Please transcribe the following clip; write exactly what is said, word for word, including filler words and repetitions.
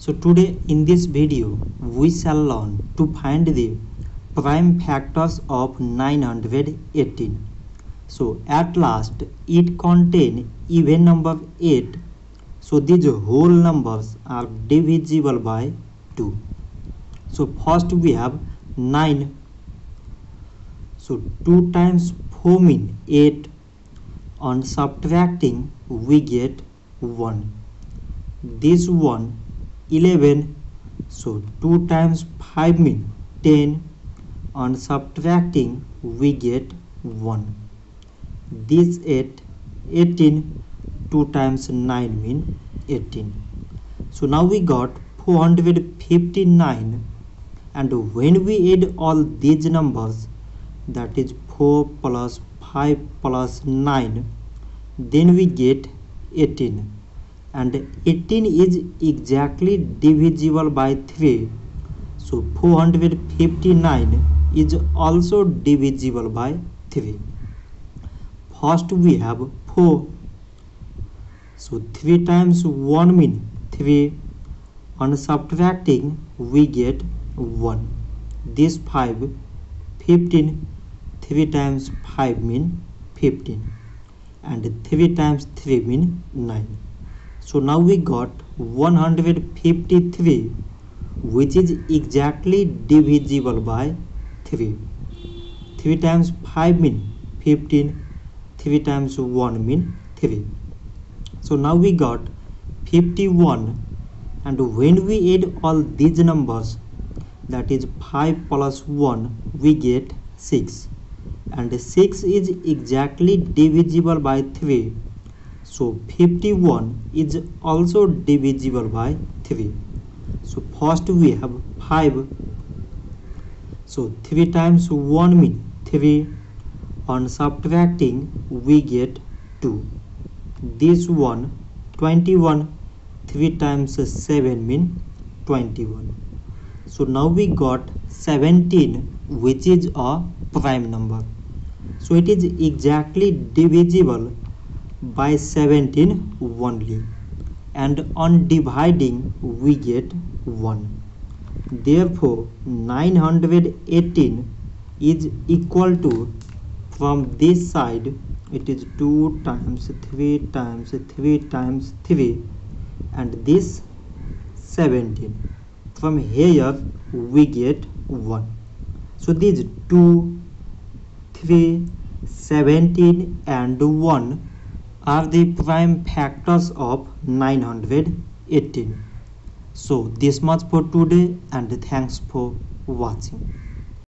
So today in this video we shall learn to find the prime factors of nine hundred eighteen. So at last it contains even number eight, so these whole numbers are divisible by two. So first we have nine, so two times four means eight. On subtracting we get one, this one eleven, so two times five mean ten. On subtracting we get one. This eight, eighteen, two times nine mean eighteen. So now we got four hundred fifty-nine, and when we add all these numbers, that is four plus five plus nine, then we get eighteen. And eighteen is exactly divisible by three, so four hundred fifty-nine is also divisible by three. First we have four, so three times one means three. On subtracting we get one, this five, fifteen, three times five means fifteen, and three times three means nine. So now we got one hundred fifty-three, which is exactly divisible by three. three times five means fifteen, three times one means three. So now we got fifty-one, and when we add all these numbers, that is five plus one, we get six. And six is exactly divisible by three. So fifty-one is also divisible by three. So first we have five. So three times one means three. On subtracting we get two. This one, twenty-one, three times seven means twenty-one. So now we got seventeen, which is a prime number. So it is exactly divisible by seventeen only, and on dividing we get one. Therefore nine hundred eighteen is equal to, from this side it is two times three times three times three, and this seventeen. From here we get one. So these two, three, seventeen and one are the prime factors of nine hundred eighteen. So this much for today, and thanks for watching.